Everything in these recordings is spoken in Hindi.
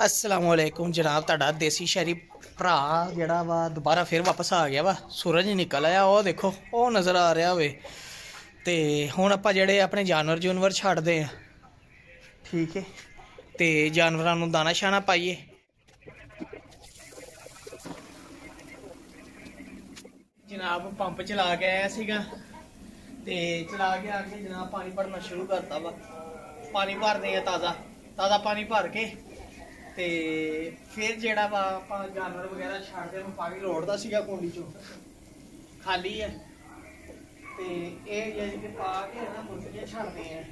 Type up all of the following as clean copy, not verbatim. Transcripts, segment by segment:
अस्सलामुअलैकुम जनाब, तुहाडा देसी शहरी भरा जिहड़ा वा दोबारा फिर वापस आ गया वा। सूरज निकल आया, वह देखो वह नज़र आ रहा होवे। ते हुण आपां जिहड़े अपने जानवर जूनवर छड्डदे आ, ठीक है, ते जानवरां नूं दाना शाना पाइए। जनाब पंप चला के आया सीगा ते चला के आके जनाब पानी भरना शुरू करता वा। पानी भरदे आ ताज़ा ताज़ा पानी भर के ते फिर जेड़ा वा जानवर वगैरह छाड़ते हैं। पानी लोड़दा सीगा कुंडी चो, खाली है ते ये पा के ना मुर्गियां छाड़ते हैं।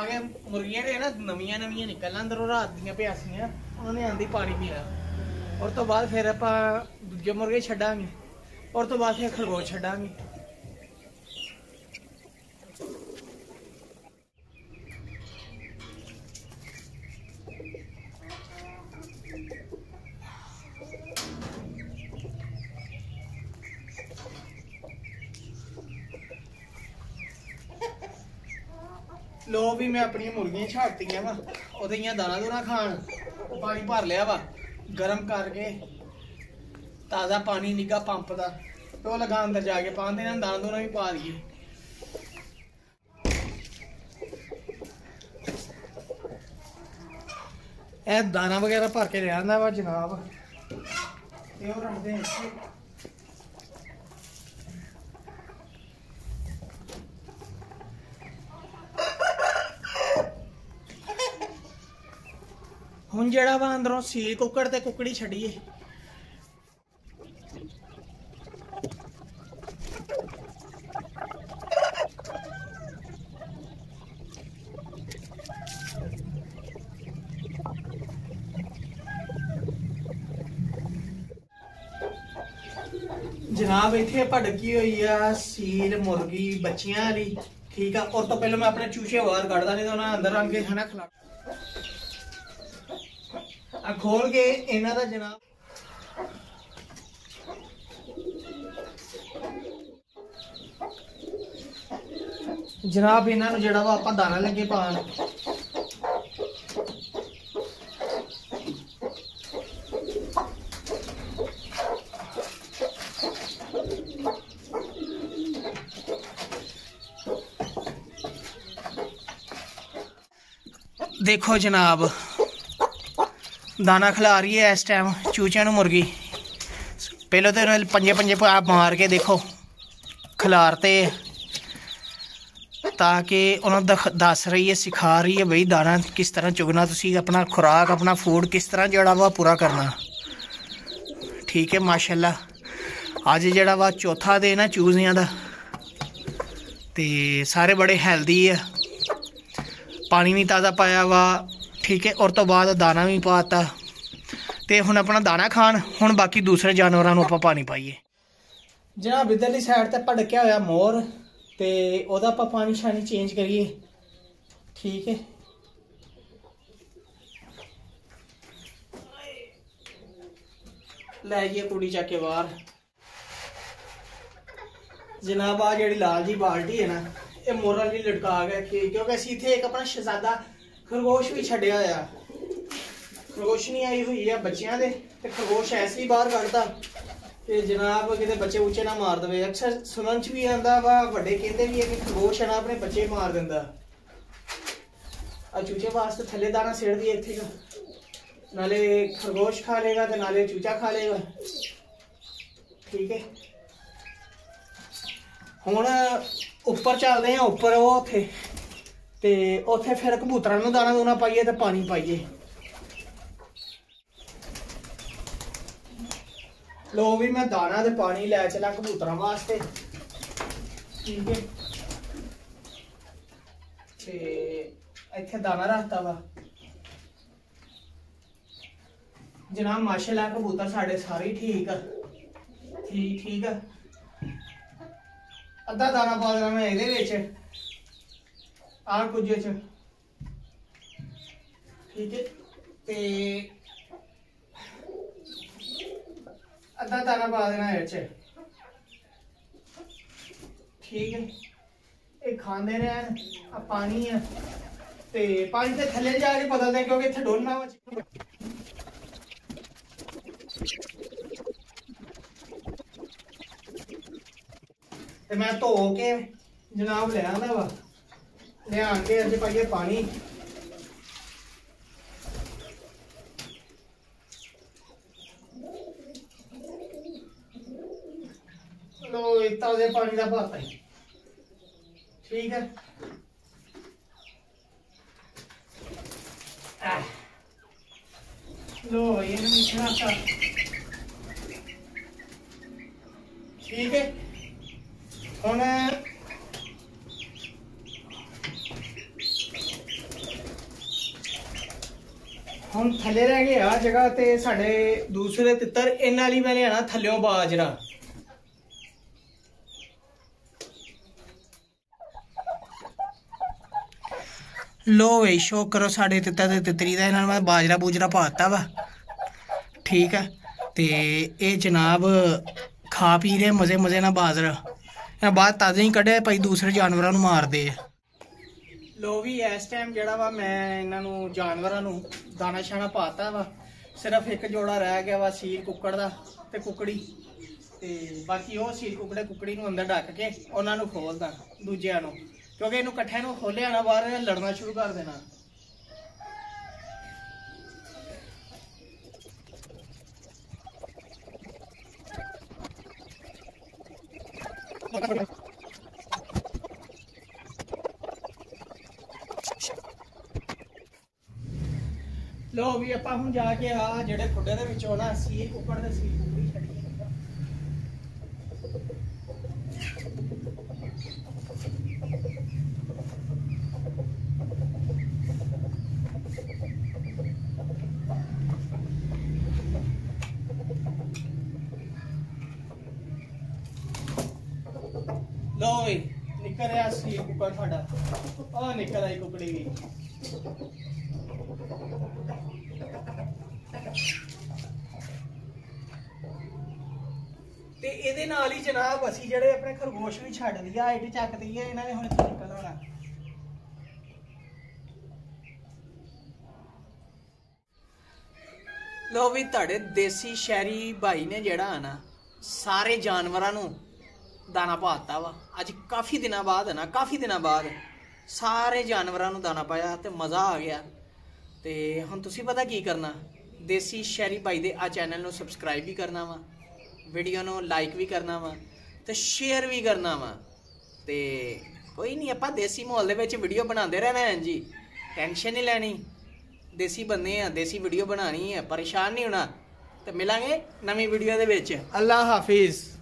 आगे मुर्गियां ना नवियां नवियां निकलना अंदरों, रात दियां प्यासियां, उन्होंने आंदी पानी पीना। और तो बाद फिर आप दूजे मुर्गे छड्डांगे, और तो बाद फिर खरगोश छड्डांगे। लो भी मैं अपनी मुर्गियां छाड़ती वा, और दाना दूना खान पानी भर लिया वा गर्म करके, ताज़ा पानी निगा पंप का, तो वह लगा अंदर जाके पा देना, दाना दूना भी पा दिए। ए दाना वगैरह भर के लिया वा जनाब, ये रखते हैं। हुण जिहड़ा वा अंदरों सील कुक्कड़ ते कुक्कड़ी छड्डिए। जनाब इत्थे भड़की हुई है सील मुर्गी बच्चियां वाली, ठीक है। और तो पहले मैं अपने चूचे बाहर कढ़दा, नहीं तो उन्हें अंदर आके है ना खिला खोल के इन्हां दा। जनाब जनाब इन्हां नूं जिहड़ा वा आपां दाना लगे पाण, देखो जनाब दाना खिला रही है इस टाइम चूचें नूं मुर्गी। पहले तो इन्हें पंजे पंजे मार के देखो खिलारते, ताकि उन्हें दस रही है, सिखा रही है भाई दाना किस तरह चुगना, तुसीं अपना खुराक अपना फूड किस तरह जोड़ा वा पूरा करना, ठीक है। माशाल्लाह अज जोड़ा वा चौथा दिन है चूजियां दा, ते सारे बड़े हेल्दी है। पानी भी ताज़ा पाया वा, ठीक है। और तो बाद दाना भी पाता, तो हुण अपना दाना खान। हुण बाकी दूसरे जानवरों को आपां पानी पाइए। जनाब इधरली साइड ते भड़किया होया मोर, ते ओदा आपां पानी शानी चेंज करिए, ठीक है। लै जाइए कुड़ी चाके बाहर। जनाब आ जिहड़ी लाल जी बाल्टी है ना, ये मोर वाली लटका गया, क्योंकि असीं इत्थे एक अपना शहजादा खरगोश भी छड्डिया होया। खरगोशनी आई हुई है बच्चियां दे, ते खरगोश ऐसे ही बाहर कढ़दा कि जनाब किते बच्चे उच्चे ना मार दे। अक्सर सुनन च भी आंदा वा, वड्डे कहंदे भी है कि खरगोश ना अपने बच्चे मार दिंदा। आ चूचे वास्ते थल्ले दाना सेड़ दी इत्थे का, नाले खरगोश खा लेगा ते नाले चूचा खा लेगा, ठीक है। हुण उपर चलदे आ, उपर ओह उत्थे ते उत्थे फिर कबूतरां नूं दाना दूना पाइए ते पानी पाइए। लो भी मैं दाना ते पानी लै चला कबूतरां वास्ते, ठीक है। ते इत्थे दाना रखता वा जनाब। माशाल्लाह कबूतर साढ़े सारे ठीक है, ठीक है। अद्धा दाना पा देना मैं इहदे विच, आ कुछ च, ठीक है। ते अद्धा दाना पा देना इहदे च, ठीक है। ये खांदे रैहन। आ पानी है, ते पानी से थले जाके बदलते हैं क्योंकि इतने डोलना ते मैं धो के जनाब लिया वा लिया के अज पाइए पानी ताजे पानी का भात है ठीक है। लो ये मिश्रण ठीक है। हम हम थले रह गए आ जगह ते साढ़े दूसरे तितर इन्हां लई मैं लियाना थल्लों बाजरा। लो भाई शो करो साढ़े तिता ते तितरी का इन्होंने मैं बाजरा बूजरा पाता वा ठीक है। तो ये जनाब खा पी रहे मज़े मज़े ना बाजरा बाद ताज़े ही कढ़े भाई दूसरे जानवरों मारते है। लो भी इस टाइम जड़ा वा मैं इन्हों जानवरों दाना शाना पाता वा सिर्फ एक जोड़ा रह गया वा सील कुकड़ दा ते कुकड़ी ते बाकी वो सील कुकड़े कुकड़ी नूं अंदर ढक के उन्होंने खोलदा दूजे नूं क्योंकि इन्हों कट्ठे नूं खोलिया ना बाहर लड़ना शुरू कर देना। लो भी आप हम जाके आ जेडे खुडे दे विचों ना सील कुकड़ दे सील कुकड़ी छड्डी निकल रहा सी कुकर साडा आ निकल आई कुकड़ी भी ते एदे नाल ही जनाब असी जेडे अपने खरगोश भी छड्ड दिया एडी चक दी है इन्हां ने हुण निकल होना। लो भी तुहाडे देसी शहरी भाई ने जेड़ा आना सारे जानवरां नूं दाना पाता वा अज काफ़ी दिनों बाद है ना काफ़ी दिनों बाद सारे जानवरों दाना पाया तो मज़ा आ गया। तो हम तुसी पता की करना देसी शहरी भाई दे आ चैनल नूं सबसक्राइब भी करना वा वीडियो नूं लाइक भी करना वा तो शेयर भी करना वा। तो कोई नहीं आपां देसी माहौल दे विच वीडियो बनाते रहना है जी टेंशन नहीं लैनी देसी बंदे आ देसी वीडियो बनानी है परेशान नहीं होना। तो मिलांगे नवीं वीडियो दे विच अल्लाह हाफिज़।